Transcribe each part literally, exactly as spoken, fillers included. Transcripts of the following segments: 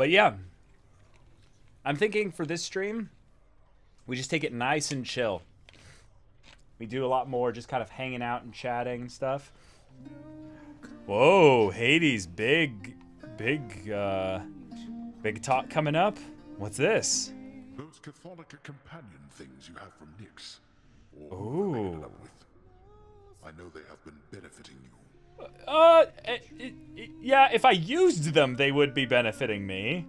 But yeah, I'm thinking for this stream, we just take it nice and chill. We do a lot more just kind of hanging out and chatting and stuff. Whoa, Hades, big, big, uh, big talk coming up. What's this? Those Catholic companion things you have from Nyx. Or they ended up with. I know they have been benefiting you. Uh, it, it, it, yeah, if I used them, they would be benefiting me.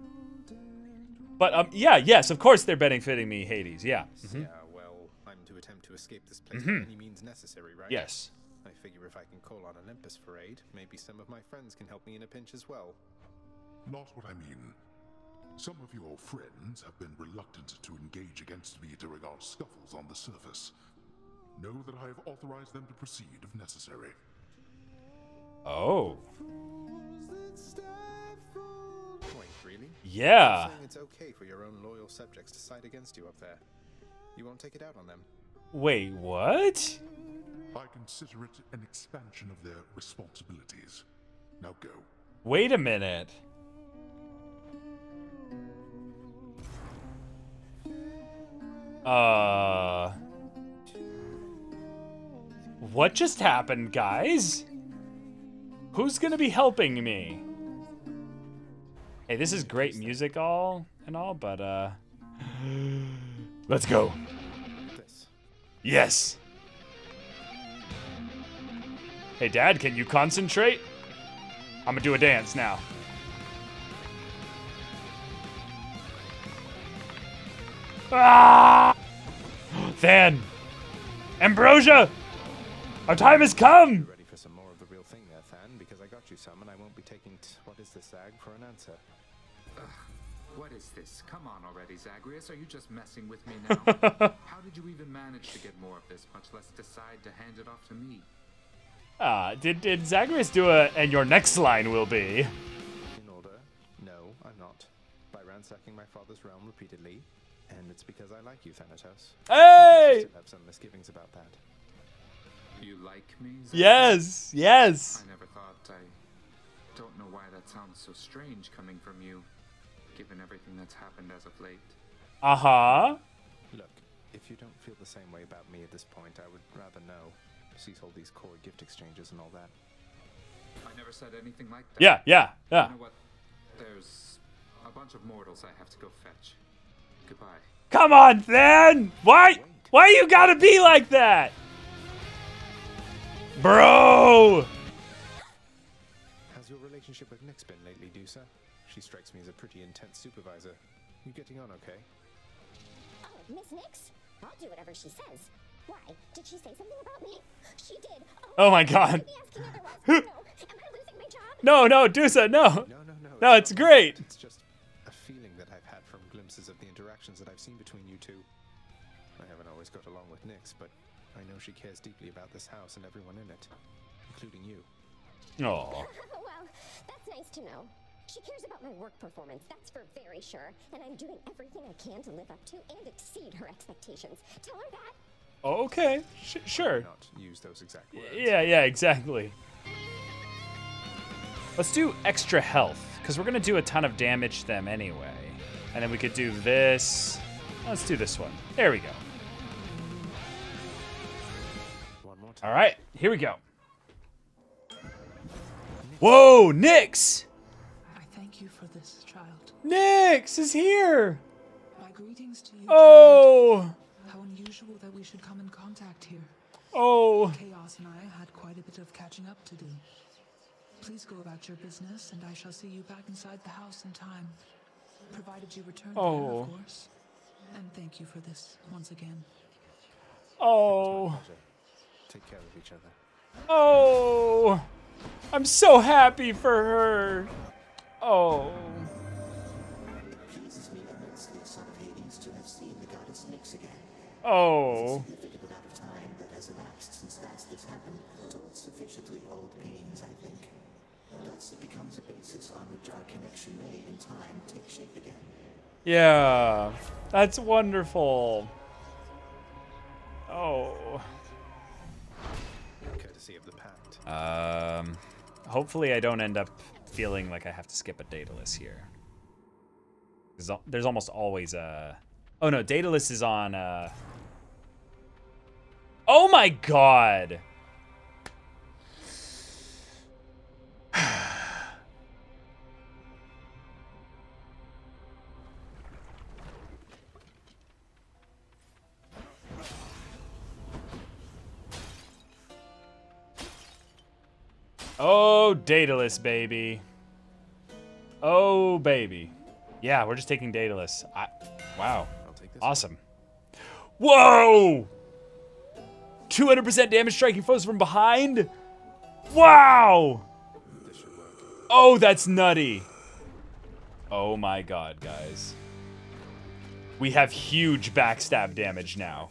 But, um, yeah, yes, of course they're benefiting me, Hades, yeah. Mm-hmm. Yeah, well, I'm to attempt to escape this place mm-hmm. by any means necessary, right? Yes. I figure if I can call on Olympus for aid, maybe some of my friends can help me in a pinch as well. Not what I mean. Some of your friends have been reluctant to engage against me during our scuffles on the surface. Know that I have authorized them to proceed if necessary. Oh. Point, really? Yeah. It's okay for your own loyal subjects to side against you up there. You won't take it out on them. Wait, what? I consider it an expansion of their responsibilities. Now go. Wait a minute. Uh... What just happened, guys? Who's gonna be helping me? Hey, this is great music all and all, but, uh... Let's go. Yes! Hey, Dad, can you concentrate? I'm gonna do a dance now. Ah! Than! Ambrosia! Our time has come! You ready for some more of the real thing there, Than? Because I got you some and I won't be taking t what is this, Zag, for an answer. Ugh, what is this? Come on already, Zagreus. Are you just messing with me now? How did you even manage to get more of this, much less decide to hand it off to me? Ah, did, did Zagreus do a and your next line will be? In order? No, I'm not. By ransacking my father's realm repeatedly. And it's because I like you, Thanatos. Hey! I still have some misgivings about that. You like me? Zagreus? Yes, yes. I never thought. I don't know why that sounds so strange coming from you, given everything that's happened as of late. Uh huh. Look, if you don't feel the same way about me at this point, I would rather know. Cease all these core gift exchanges and all that. I never said anything like that. Yeah, yeah, yeah. You know what? There's a bunch of mortals I have to go fetch. Goodbye. Come on, Than! Why? Wait. Why you gotta be like that? Bro! How's your relationship with Nyx been lately, Dusa? She strikes me as a pretty intense supervisor. You getting on okay? Oh, Miss Nyx? I'll do whatever she says. Why? Did she say something about me? She did. Oh, oh my god. No. Am I losing my job? No, no, Dusa, no. No, no, no. No, it's great. It's just a feeling that I've had from glimpses of the interactions that I've seen between you two. I haven't always got along with Nyx, but I know she cares deeply about this house and everyone in it, including you. Oh. Well, that's nice to know. She cares about my work performance, that's for very sure, and I'm doing everything I can to live up to and exceed her expectations. Tell her that. Oh, okay, Sh sure. Not use those exact words. Yeah, yeah, exactly. Let's do extra health, because we're going to do a ton of damage to them anyway. And then we could do this. Let's do this one. There we go. One more time. All right, here we go. Whoa, Nyx! I thank you for this, child. Nyx is here! My greetings to you. Oh! Child. How unusual that we should come in contact here. Oh. Chaos and I had quite a bit of catching up to do. Please go about your business, and I shall see you back inside the house in time. Provided you return oh. there, of course. And thank you for this once again. Oh. Take care of each other. Oh. I'm so happy for her. Oh. Oh. Yeah, that's wonderful. Oh. Courtesy of the pact. Um, hopefully I don't end up feeling like I have to skip a Daedalus here. There's almost always a... Uh... Oh, no. Daedalus is on... Uh... Oh, my God. Oh, Daedalus, baby. Oh, baby. Yeah, we're just taking Daedalus. I, wow. I'll take this awesome. One. Whoa! two hundred percent damage striking foes from behind? Wow! Oh, that's nutty. Oh my God, guys. We have huge backstab damage now.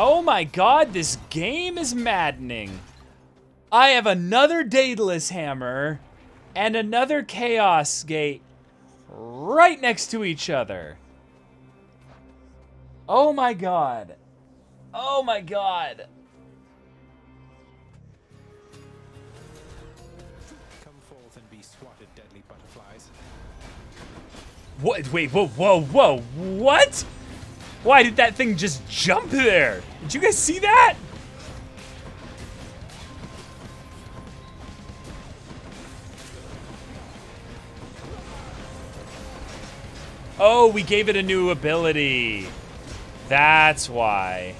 Oh my God, this game is maddening. I have another Daedalus hammer and another Chaos Gate right next to each other. Oh my God. Oh my God. Come forth and be swatted, deadly butterflies. What? Wait, whoa, whoa, whoa, what? Why did that thing just jump there? Did you guys see that? Oh, we gave it a new ability. That's why.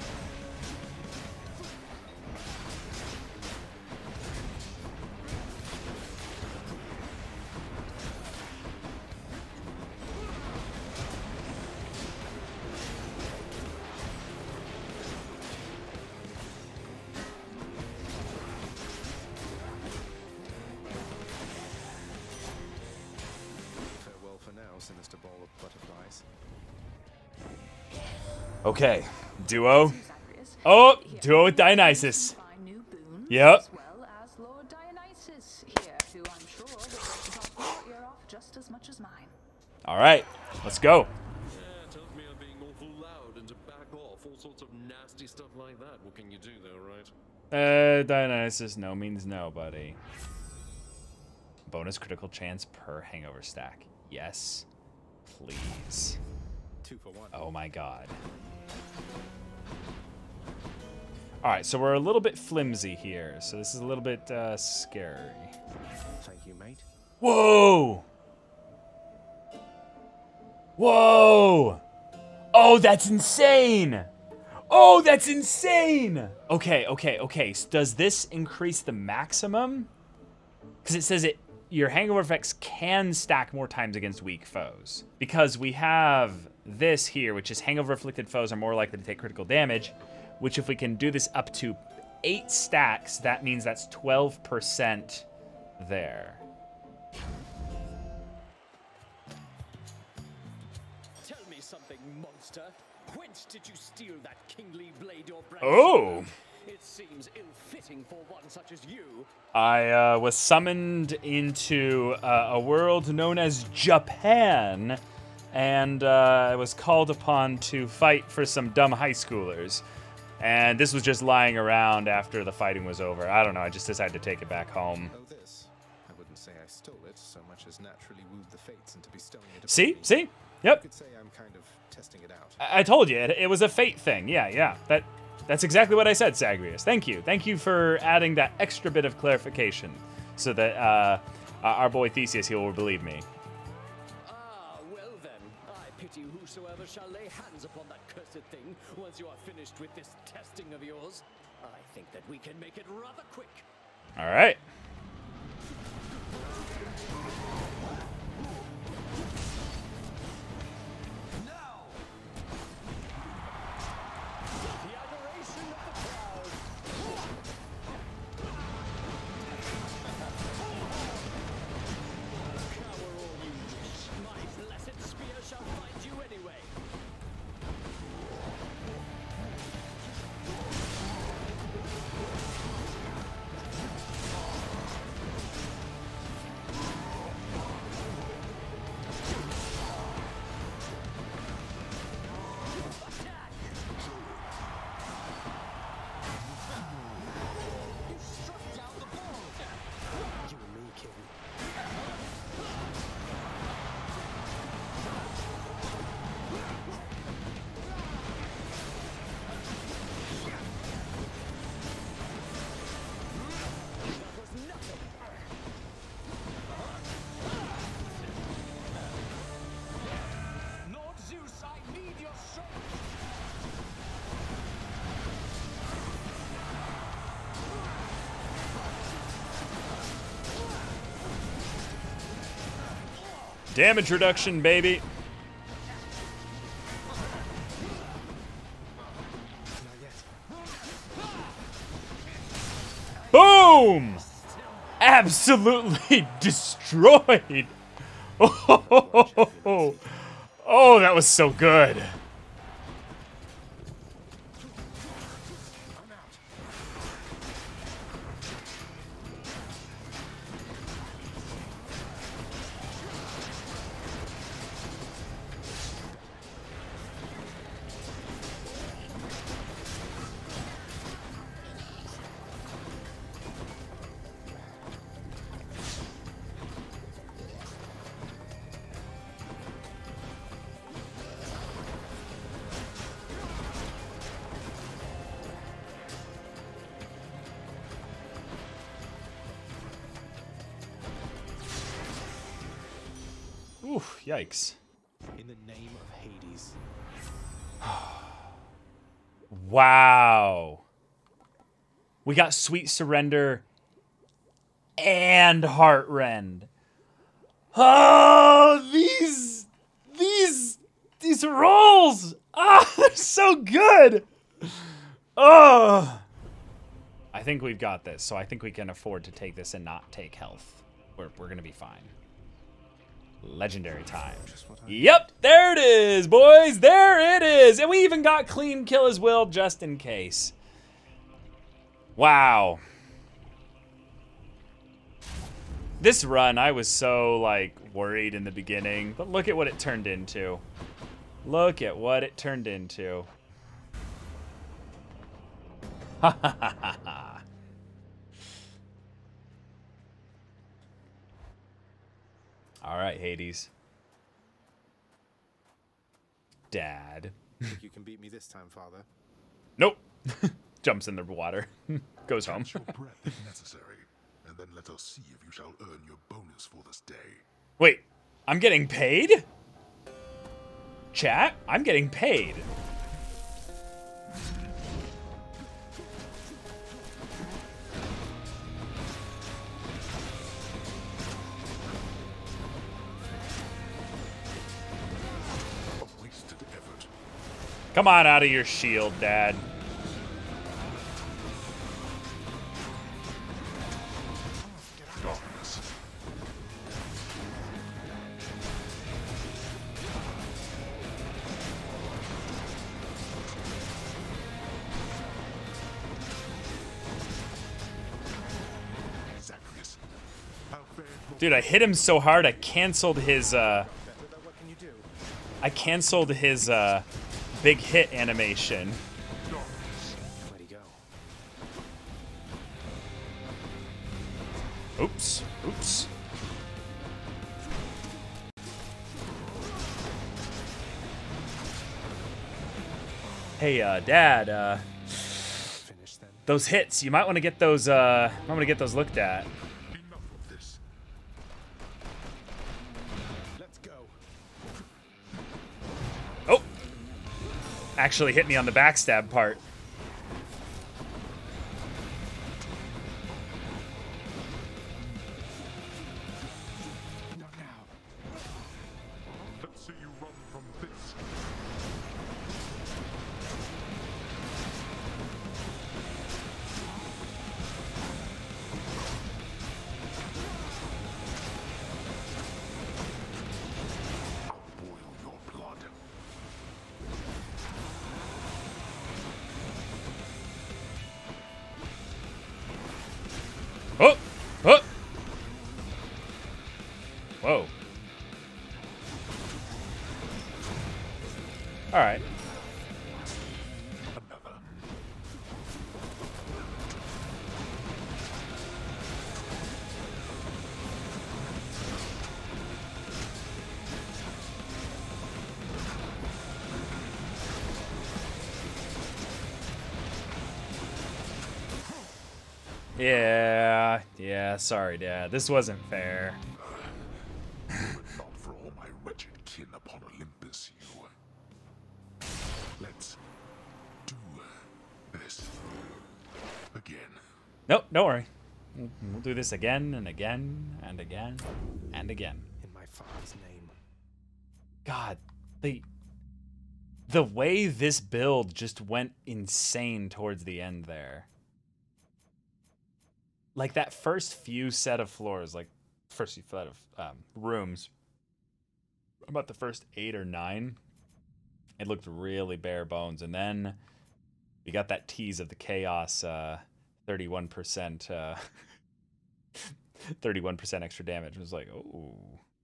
Okay, duo. Oh, duo with Dionysus. Yep. All right, let's go. Uh, Dionysus, no means no, buddy. Bonus critical chance per hangover stack. Yes, please. Two for one. Oh my God. All right, so we're a little bit flimsy here, so this is a little bit uh, scary. Thank you, mate. Whoa! Whoa! Oh, that's insane! Oh, that's insane! Okay, okay, okay. So does this increase the maximum? Because it says it, your hangover effects can stack more times against weak foes. Because we have this here, which is hangover afflicted foes are more likely to take critical damage. Which if we can do this up to eight stacks, that means that's twelve percent there. Tell me something, monster. Whence did you steal that kingly blade or branch? Oh! It seems ill-fitting for one such as you. I uh, was summoned into uh, a world known as Japan, and uh, I was called upon to fight for some dumb high schoolers. And this was just lying around after the fighting was over. I don't know, I just decided to take it back home. Oh, this. I wouldn't say I stole it so much as naturally wooed the fates into bestowing it. See? See? Yep. You could say I'm kind of testing it out. I, I told you, it, it was a fate thing. Yeah, yeah. That that's exactly what I said, Zagreus. Thank you. Thank you for adding that extra bit of clarification so that uh, our boy Theseus, he will believe me. Pity whosoever shall lay hands upon that cursed thing once you are finished with this testing of yours. I think that we can make it rather quick. All right. Now, the adoration of the crowd. Cower all you wish. My blessed spear shall fight. Anyway. Damage reduction, baby. Boom! Absolutely destroyed. Oh, ho, ho, ho, ho. Oh, that was so good. Oof, yikes. In the name of Hades. Wow. We got Sweet Surrender and Heartrend. Oh, these, these, these rolls. Ah, oh, they're so good. Oh. I think we've got this, so I think we can afford to take this and not take health. We're, we're going to be fine. Legendary time. Yep, there it is, boys. There it is. And we even got clean kill as well, just in case. Wow. This run, I was so, like, worried in the beginning. But look at what it turned into. Look at what it turned into. Ha ha ha ha ha. All right, Hades. Dad. Think you can beat me this time, Father? Nope. Jumps in the water. Goes home. Catch your breath if necessary, and then let us see if you shall earn your bonus for this day. Wait, I'm getting paid? Chat, I'm getting paid. Come on out of your shield, Dad. Darkness. Dude, I hit him so hard I canceled his uh I canceled his uh big hit animation. Oops, oops. Hey, uh, Dad, uh, those hits, you might want to get those, uh, I'm going to get those looked at. Enough of this. Let's go. Oh, actually hit me on the backstab part. Yeah, yeah, sorry, Dad. This wasn't fair. If not for all my wretched kin upon Olympus, you. Let's do this again. Nope, don't worry. We'll do this again and again and again and again. In my father's name. God, the the way this build just went insane towards the end there. Like that first few set of floors, like first few set of um, rooms, about the first eight or nine, it looked really bare bones. And then we got that tease of the chaos, uh, thirty-one percent, uh, thirty-one percent extra damage. It was like, oh,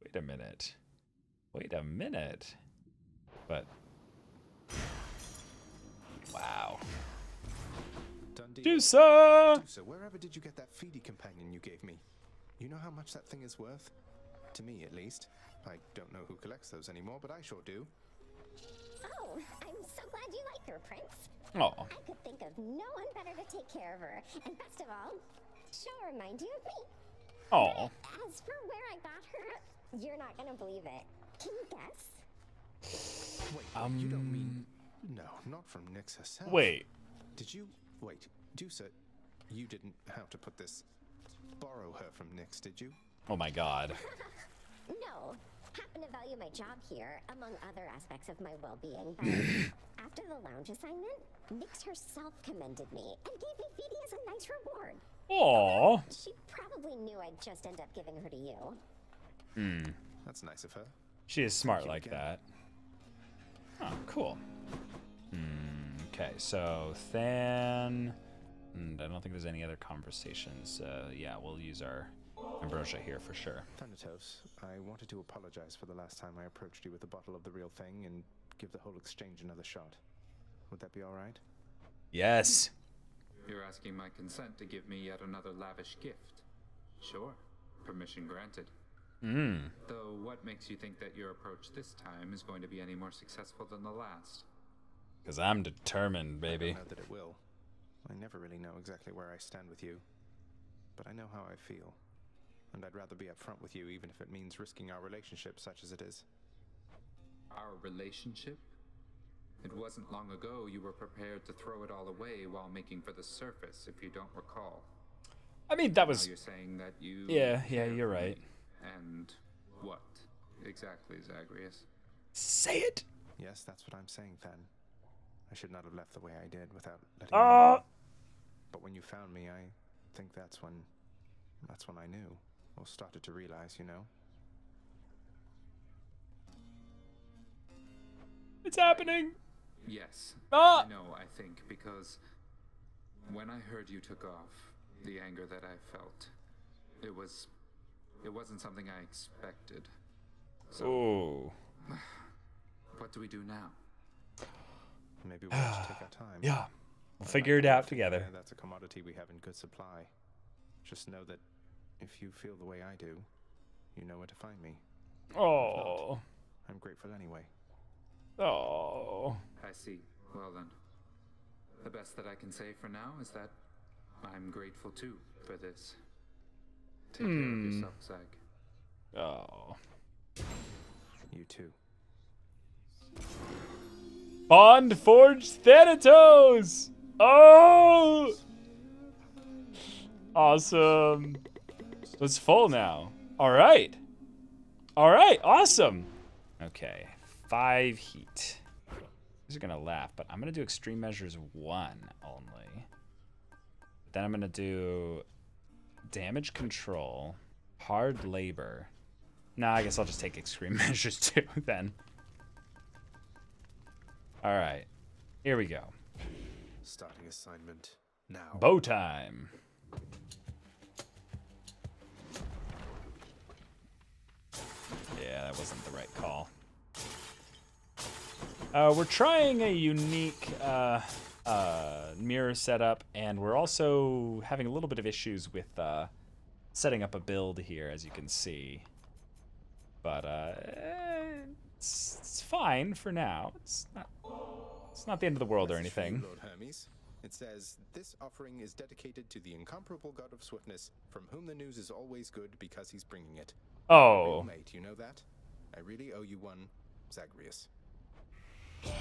wait a minute, wait a minute. But wow. Dusa! Dusa, wherever did you get that feedy companion you gave me? You know how much that thing is worth? To me, at least. I don't know who collects those anymore, but I sure do. Oh, I'm so glad you like her, Prince. Oh. I could think of no one better to take care of her. And best of all, she'll remind you of me. Oh. As for where I got her, you're not going to believe it. Can you guess? Wait, um, you don't mean... No, not from Nyx herself. Wait. Did you... Wait, Dusa, you didn't, how to put this, borrow her from Nyx, did you? Oh my god. No. Happen to value my job here, among other aspects of my well-being, but after the lounge assignment, Nyx herself commended me and gave me Phoebe as a nice reward. Aww. She probably knew I'd just end up giving her to you. Hmm. That's nice of her. She is smart like that. Oh, cool. Hmm. Okay, so Than, and I don't think there's any other conversations. Uh, yeah, we'll use our ambrosia here for sure. Thanatos, I wanted to apologize for the last time I approached you with a bottle of the real thing and give the whole exchange another shot. Would that be all right? Yes. You're asking my consent to give me yet another lavish gift. Sure, permission granted. Mm. Though what makes you think that your approach this time is going to be any more successful than the last? Because I'm determined, baby. I don't know that it will. I never really know exactly where I stand with you. But I know how I feel. And I'd rather be upfront with you, even if it means risking our relationship such as it is. Our relationship? It wasn't long ago you were prepared to throw it all away while making for the surface, if you don't recall. I mean, that was... Now you're saying that you... Yeah, yeah, you're right. And what exactly, Zagreus? Say it! Yes, that's what I'm saying, Than. I should not have left the way I did without letting uh, you know. But when you found me, I think that's when that's when I knew or started to realize, you know. It's happening. Yes. Ah! I know, I think, because when I heard you took off, the anger that I felt, it was It wasn't something I expected. So, oh. What do we do now? Maybe we'll just take our time. Yeah. We'll figure it out together. That's a commodity we have in good supply. Just know that if you feel the way I do, you know where to find me. Oh. Not, I'm grateful anyway. Oh. I see. Well then. The best that I can say for now is that I'm grateful too for this. Take mm. care of yourself, Zag. Oh. You too. Bond forged Thanatos! Oh! Awesome. It's full now. Alright. Alright, awesome. Okay, five heat. These are gonna laugh, but I'm gonna do extreme measures one only. Then I'm gonna do damage control, hard labor. Nah, I guess I'll just take extreme measures two then. All right, here we go. Starting assignment now. Bow time. Yeah, that wasn't the right call. Uh, we're trying a unique uh, uh, mirror setup, and we're also having a little bit of issues with uh, setting up a build here, as you can see. But uh, it's, it's fine for now. It's not. It's not the end of the world or anything. Lord Hermes, it says, this offering is dedicated to the incomparable god of swiftness, from whom the news is always good because he's bringing it. Oh. Mate, you know that? I really owe you one, Zagreus. Look,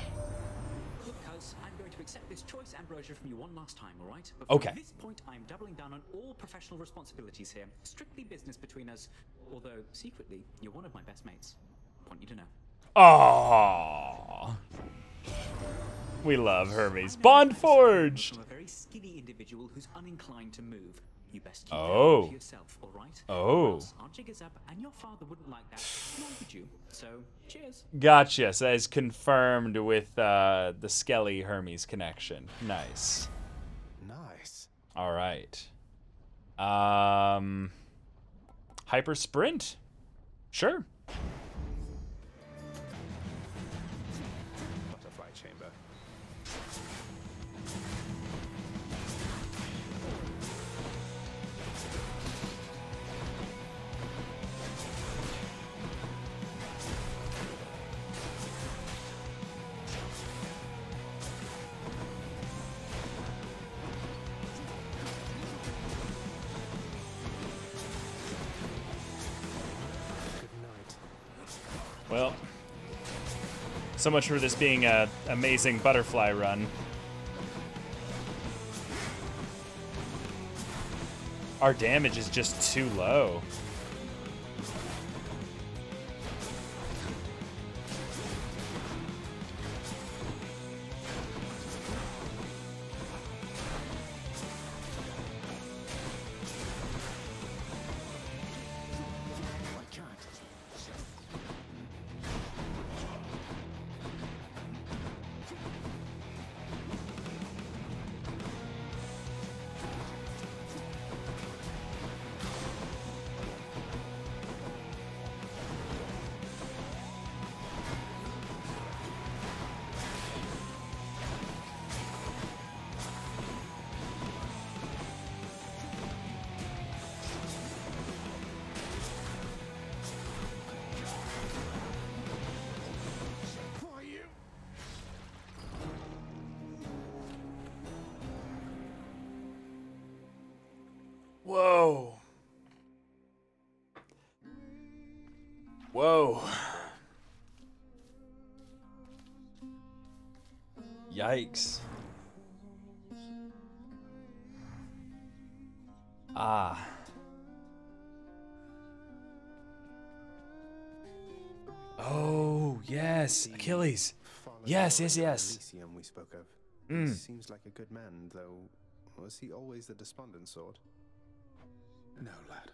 cuz, I'm going to accept this choice ambrosia from you one last time, all right? But okay. At this point, I'm doubling down on all professional responsibilities here. Strictly business between us. Although, secretly, you're one of my best mates. Want you to know. Aww. We love Hermes. Bond forged. From a very skinny individual who's uninclined to move. You best keep oh. yourself, all right? Oh. Aren't you up, and your father wouldn't like that. Nor would you. So, cheers. Gotcha. So that is confirmed with uh, the Skelly Hermes connection. Nice. Nice. All right. Um. Hyper sprint. Sure. Well, so much for this being an amazing butterfly run. Our damage is just too low. Whoa. Whoa. Yikes. Ah. Oh, yes, Achilles. Yes, yes, yes. Elysium we spoke of. Mm. He seems like a good man, though. Was he always the despondent sort? No, lad.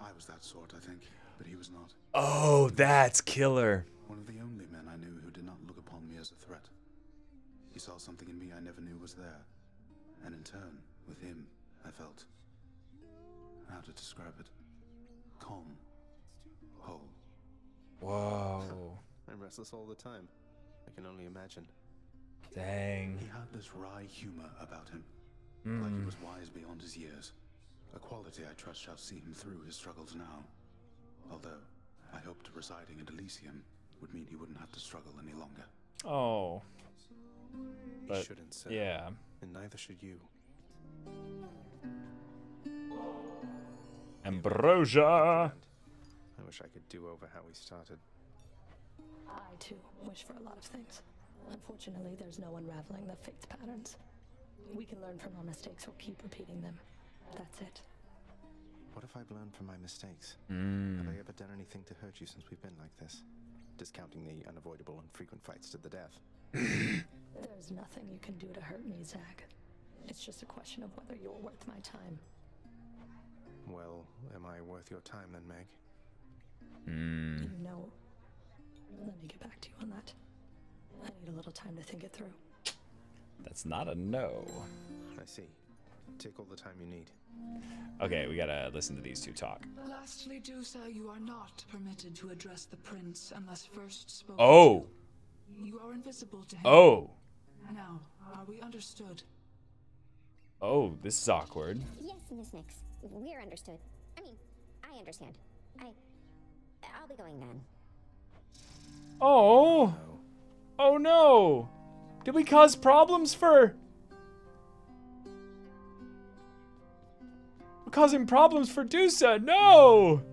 I was that sort, I think, but he was not. Oh, that's killer. One of the only men I knew who did not look upon me as a threat. He saw something in me I never knew was there. And in turn, with him, I felt... how to describe it? Calm. restless all the time. I can only imagine. Dang. He had this wry humor about him, mm. like he was wise beyond his years. A quality I trust shall see him through his struggles now. Although, I hoped residing in Elysium would mean he wouldn't have to struggle any longer. Oh. But, he shouldn't say. Yeah. And neither should you. Ambrosia! I wish I could do over how we started. I, too, wish for a lot of things. Unfortunately, there's no unraveling the fate's patterns. We can learn from our mistakes or keep repeating them. That's it. What if I've learned from my mistakes? Mm. Have I ever done anything to hurt you since we've been like this? Discounting the unavoidable and frequent fights to the death. There's nothing you can do to hurt me, Zag. It's just a question of whether you're worth my time. Well, am I worth your time then, Meg? Mm. You know, let me get back to you on that. I need a little time to think it through. That's not a no. I see. Take all the time you need. Okay, we gotta listen to these two talk. Lastly, Dusa, you are not permitted to address the prince unless first spoken. Oh. To. You are invisible to him. Oh. Now, are we understood? Oh, this is awkward. Yes, Miss Nyx. We're understood. I mean, I understand. I. I'll be going then. Oh. Oh no! Did we cause problems for? We're causing problems for Dusa. No!